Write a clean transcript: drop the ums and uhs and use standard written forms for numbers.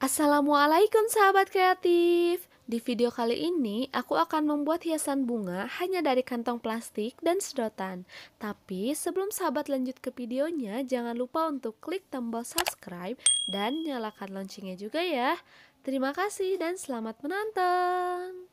Assalamualaikum sahabat kreatif. Di video kali ini aku akan membuat hiasan bunga hanya dari kantong plastik dan sedotan. Tapi sebelum sahabat lanjut ke videonya, jangan lupa untuk klik tombol subscribe dan nyalakan loncengnya juga ya. Terima kasih dan selamat menonton.